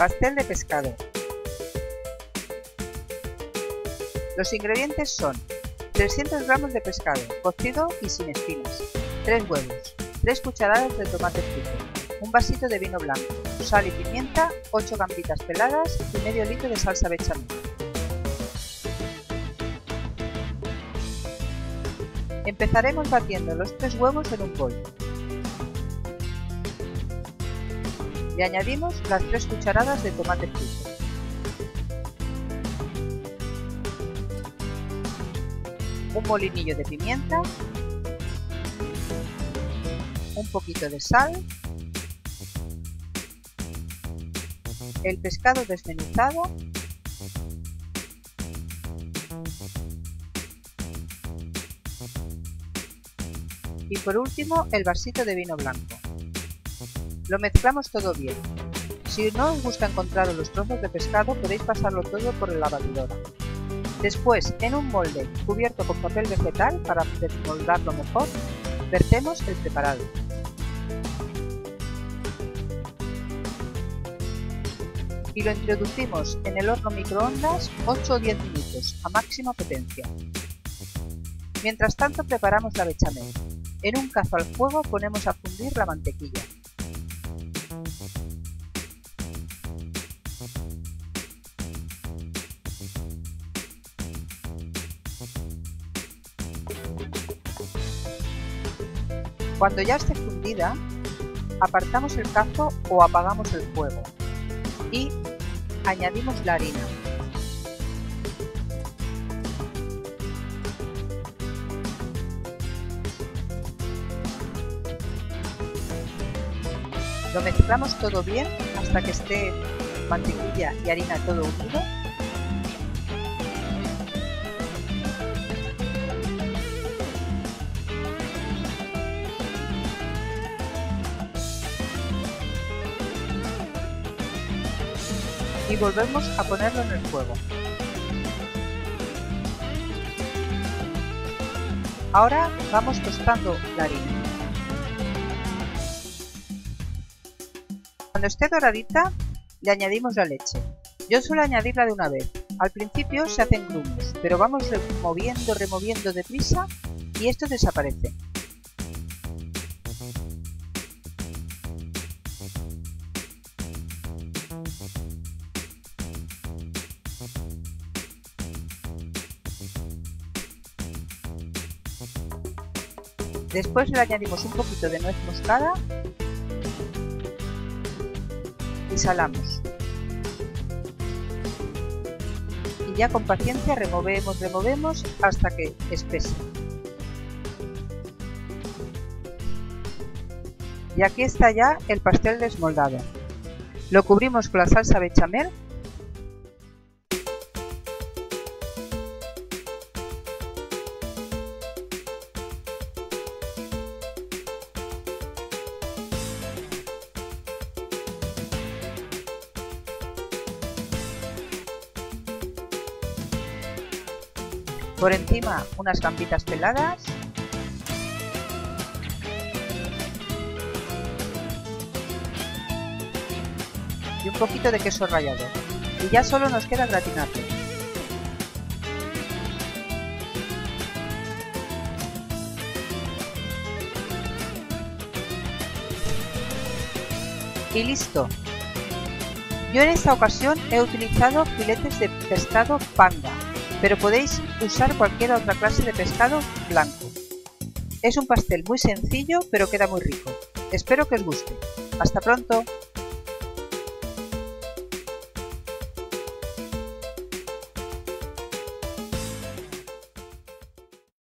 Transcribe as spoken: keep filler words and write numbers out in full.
Pastel de pescado. Los ingredientes son trescientos gramos de pescado, cocido y sin espinas, tres huevos, tres cucharadas de tomate frito, un vasito de vino blanco, sal y pimienta, ocho gambitas peladas y medio litro de salsa bechamel. Empezaremos batiendo los tres huevos en un bol. Le añadimos las tres cucharadas de tomate frito. Un molinillo de pimienta, un poquito de sal, el pescado desmenuzado y por último el vasito de vino blanco. Lo mezclamos todo bien. Si no os gusta encontrar los trozos de pescado, podéis pasarlo todo por la batidora. Después, en un molde cubierto con papel vegetal para desmoldarlo mejor, vertemos el preparado. Y lo introducimos en el horno microondas ocho o diez minutos a máxima potencia. Mientras tanto preparamos la bechamel. En un cazo al fuego ponemos a fundir la mantequilla. Cuando ya esté fundida, apartamos el cazo o apagamos el fuego y añadimos la harina. Lo mezclamos todo bien hasta que esté mantequilla y harina todo unido. Y volvemos a ponerlo en el fuego. Ahora vamos tostando la harina. Cuando esté doradita, le añadimos la leche. Yo suelo añadirla de una vez. Al principio se hacen grumos, pero vamos removiendo, removiendo deprisa y esto desaparece. Después le añadimos un poquito de nuez moscada y salamos. Y ya con paciencia removemos, removemos hasta que espese. Y aquí está ya el pastel desmoldado. Lo cubrimos con la salsa bechamel. Por encima unas gambitas peladas y un poquito de queso rallado. Y ya solo nos queda gratinarlo. Y listo. Yo en esta ocasión he utilizado filetes de pescado panga, pero podéis usar cualquier otra clase de pescado blanco. Es un pastel muy sencillo, pero queda muy rico. Espero que os guste. ¡Hasta pronto!